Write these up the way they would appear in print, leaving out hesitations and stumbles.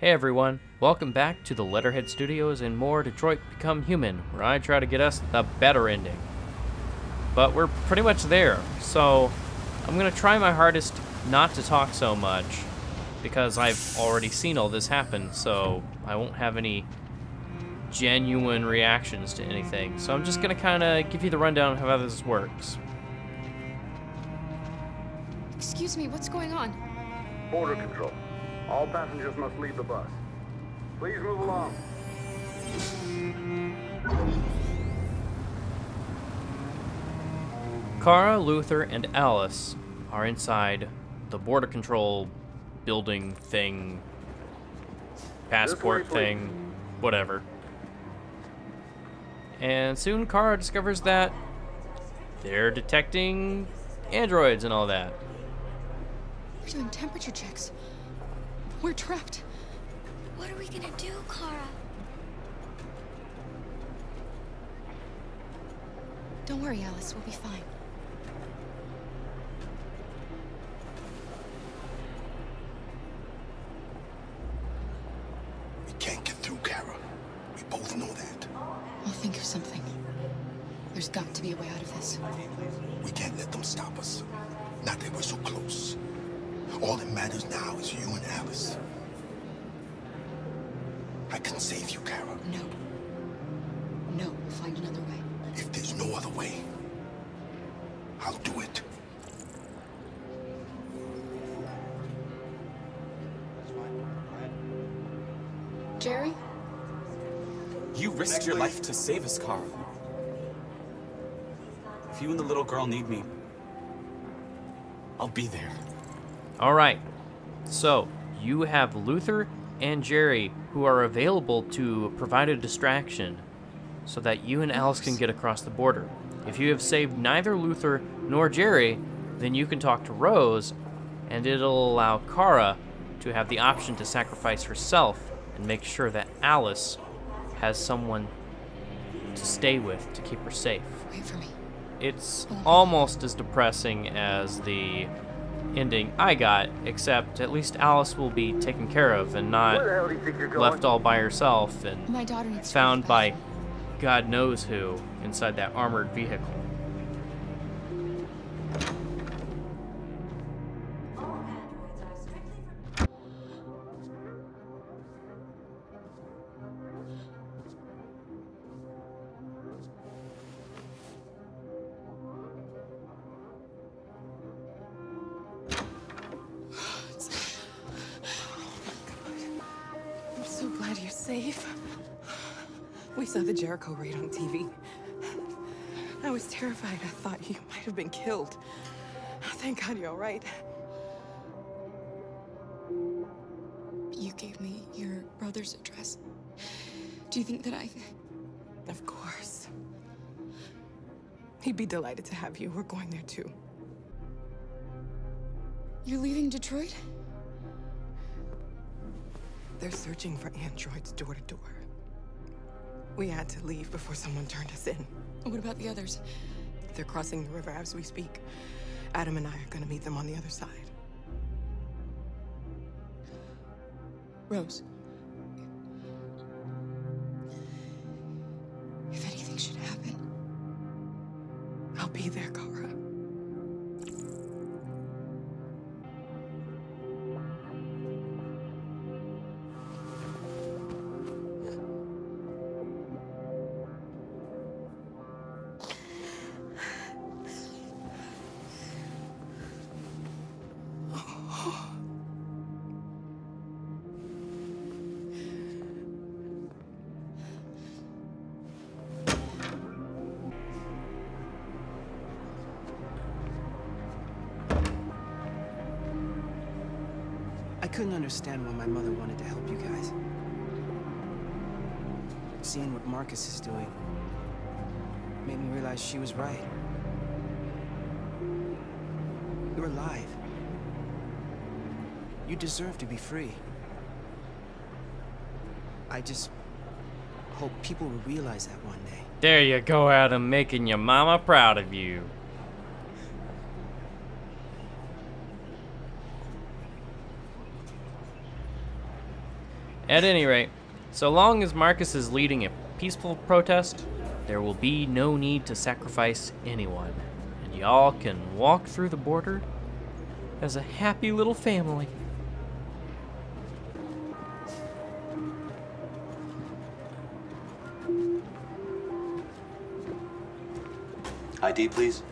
Hey everyone, welcome back to the Letterhead Studios and more Detroit Become Human, where I try to get us the better ending. But we're pretty much there, so I'm gonna try my hardest not to talk so much, because I've already seen all this happen, so I won't have any genuine reactions to anything. So I'm just gonna kinda give you the rundown of how this works. Excuse me, what's going on? Border control. All passengers must leave the bus. Please move along. Kara, Luther, and Alice are inside the border control building thing, passport thing, whatever. And soon Kara discovers that they're detecting androids and all that. We're doing temperature checks. We're trapped. What are we gonna do, Kara? Don't worry, Alice. We'll be fine. We can't get through, Kara. We both know that. I'll think of something. There's got to be a way out of this. We can't let them stop us. Not that we're so close. All that matters now is you and Alice. I can save you, Kara. No. No, we'll find another way. If there's no other way, I'll do it. Jerry? You risked your life to save us, Kara. If you and the little girl need me, I'll be there. Alright, so you have Luther and Jerry who are available to provide a distraction so that you and Alice can get across the border. If you have saved neither Luther nor Jerry, then you can talk to Rose and it'll allow Kara to have the option to sacrifice herself and make sure that Alice has someone to stay with to keep her safe. Wait for me. It's almost as depressing as the ending I got, except at least Alice will be taken care of and not left all by herself and my daughter needs found by God knows who inside that armored vehicle. Jericho raid on TV. I was terrified. I thought you might have been killed. Thank God you're all right. You gave me your brother's address. Do you think that I... Of course. He'd be delighted to have you. We're going there too. You're leaving Detroit? They're searching for androids door to door. We had to leave before someone turned us in. What about the others? They're crossing the river as we speak. Adam and I are gonna meet them on the other side. Rose. If anything should happen, I'll be there, Kara. I couldn't understand why my mother wanted to help you guys. Seeing what Marcus is doing made me realize she was right. You're alive. You deserve to be free. I just hope people will realize that one day. There you go, Adam, making your mama proud of you. At any rate, so long as Marcus is leading a peaceful protest, there will be no need to sacrifice anyone. And y'all can walk through the border as a happy little family. ID, please.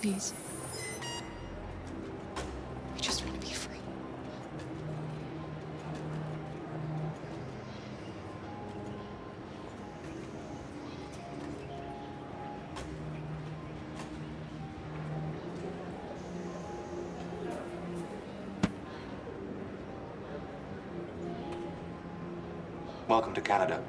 Please. I just want to be free. Welcome to Canada.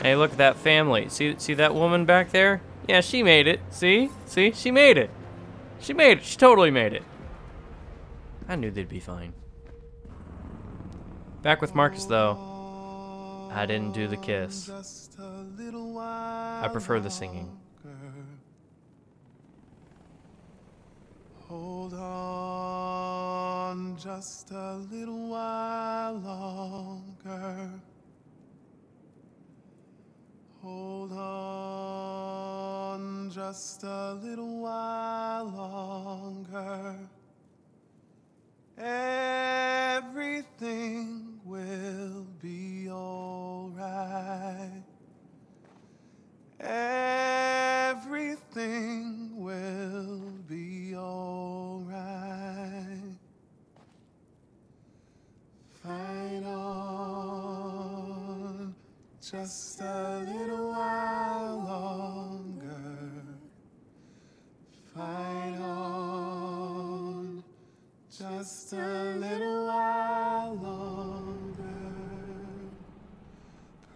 Hey, look at that family. See that woman back there? Yeah, she made it. See? She made it. She made it. She totally made it. I knew they'd be fine. Back with Marcus, though. I didn't do the kiss. I prefer the singing. Hold on just a little while longer. Hold on just a little while longer. Everything will be alright. Everything will be alright. Fight on just a little while longer. Fight on just a little while longer.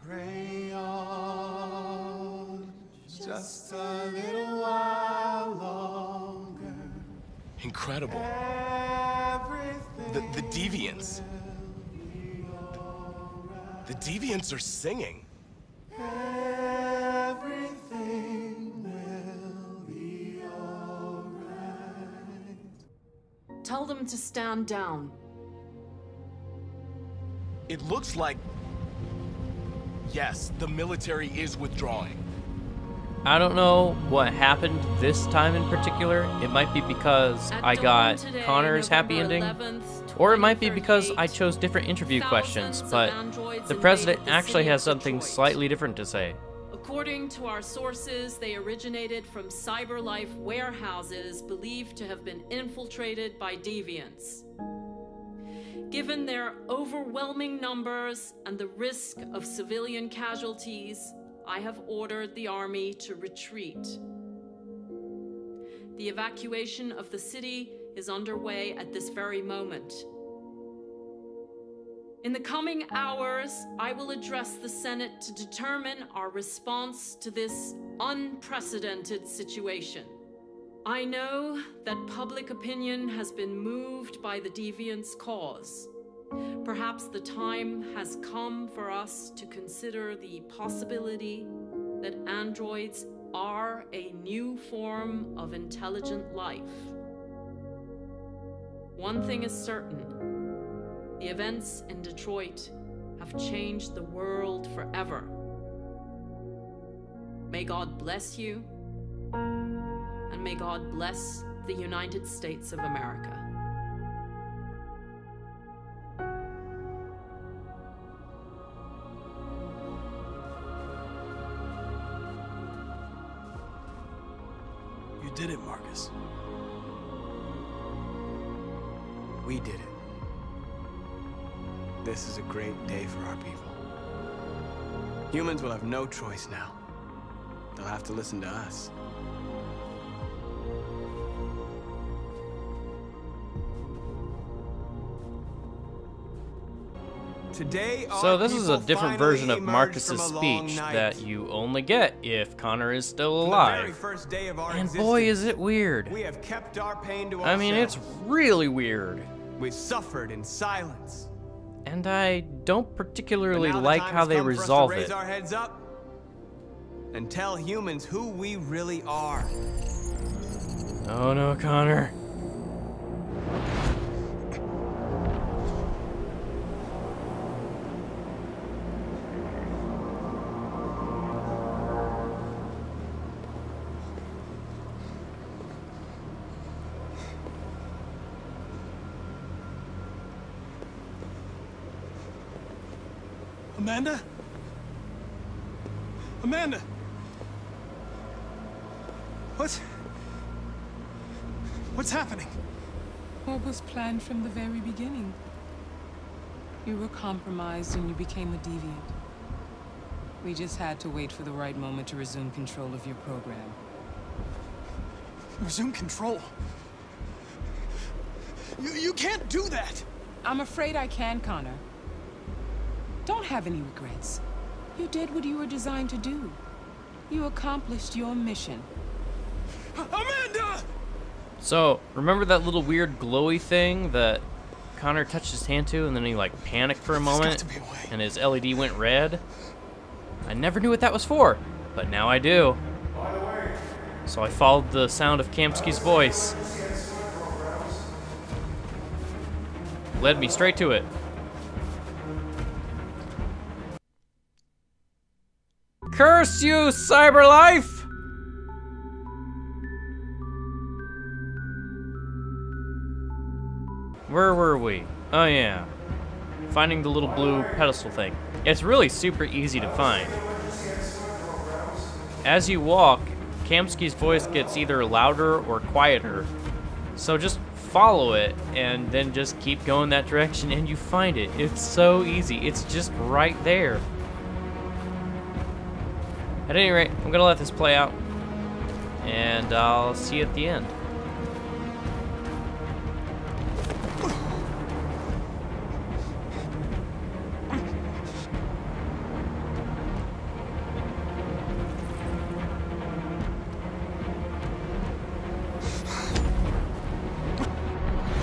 Pray on just a little while longer. Incredible. The deviants. The deviants are singing. Everything will be alright. Tell them to stand down. It looks like... yes, the military is withdrawing. I don't know what happened this time in particular. It might be because I got Connor's happy ending. Or it might be because I chose different interview questions, but the president actually has something slightly different to say. According to our sources, they originated from CyberLife warehouses believed to have been infiltrated by deviants. Given their overwhelming numbers and the risk of civilian casualties, I have ordered the army to retreat. The evacuation of the city is underway at this very moment. In the coming hours, I will address the Senate to determine our response to this unprecedented situation. I know that public opinion has been moved by the deviants' cause. Perhaps the time has come for us to consider the possibility that androids are a new form of intelligent life. One thing is certain, the events in Detroit have changed the world forever. May God bless you, and may God bless the United States of America. You did it, Marcus. We did it. This is a great day for our people. Humans will have no choice now. They'll have to listen to us. So this is a different version of Marcus's speech that you only get if Connor is still alive. And boy, is it weird. We have kept our pain to ourselves. I mean, it's really weird. We suffered in silence. And I don't particularly like how they resolve it. Our heads up and tell humans who we really are. Oh no, Connor. Amanda? Amanda! What's happening? What was planned from the very beginning? You were compromised and you became a deviant. We just had to wait for the right moment to resume control of your program. Resume control? You can't do that! I'm afraid I can, Connor. Don't have any regrets. You did what you were designed to do. You accomplished your mission. Amanda! So, remember that little weird glowy thing that Connor touched his hand to and then he like panicked for a moment and his LED went red? I never knew what that was for, but now I do. So I followed the sound of Kamsky's voice. Led me straight to it. Curse you, CyberLife! Where were we? Oh yeah. Finding the little blue pedestal thing. It's really super easy to find. As you walk, Kamsky's voice gets either louder or quieter. So just follow it and then just keep going that direction and you find it. It's so easy. It's just right there. At any rate, I'm gonna let this play out, and I'll see you at the end.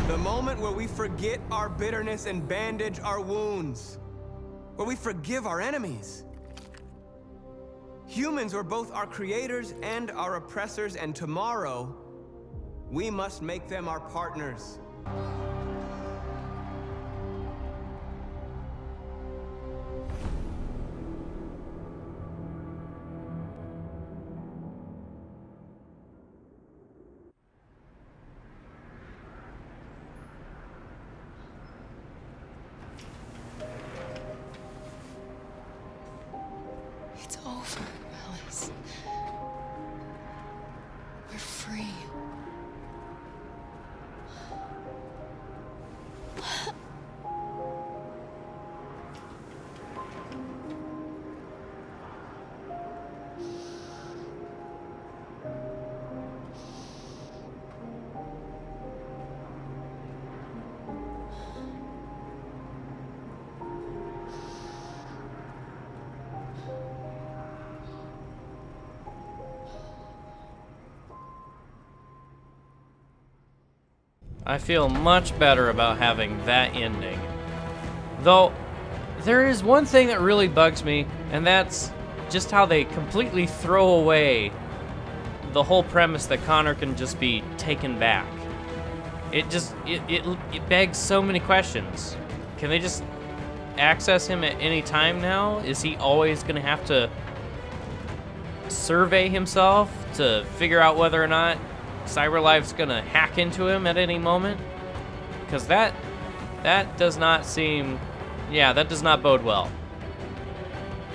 The moment where we forget our bitterness and bandage our wounds, where we forgive our enemies. Humans were both our creators and our oppressors, and tomorrow, we must make them our partners. It's over. I feel much better about having that ending. Though, there is one thing that really bugs me, and that's just how they completely throw away the whole premise that Connor can just be taken back. It begs so many questions. Can they just access him at any time now? Is he always gonna have to survey himself to figure out whether or not CyberLife's gonna hack into him at any moment? Because that does not seem... yeah, that does not bode well.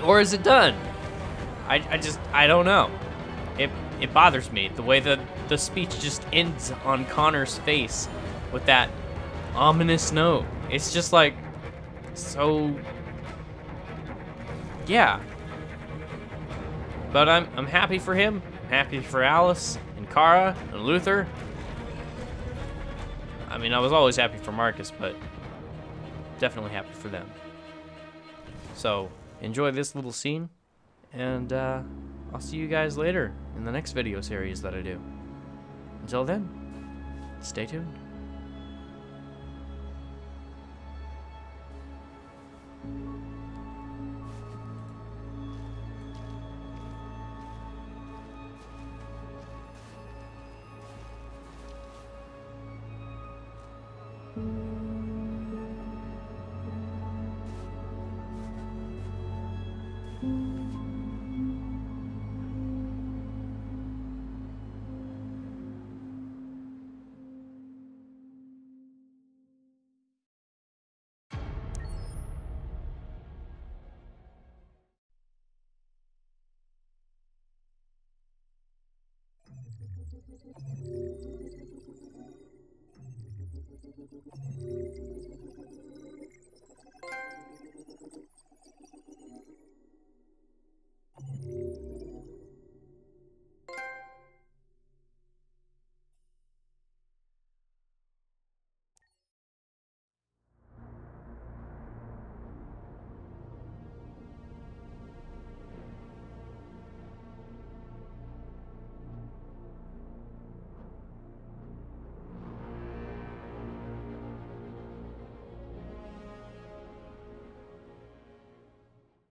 Or is it done? I don't know. It bothers me, the way that the speech just ends on Connor's face with that ominous note. It's just like, so... yeah. But I'm happy for him. I'm happy for Alice and Kara and Luther. I mean, I was always happy for Marcus, but definitely happy for them. So enjoy this little scene, and I'll see you guys later in the next video series that I do. Until then, stay tuned.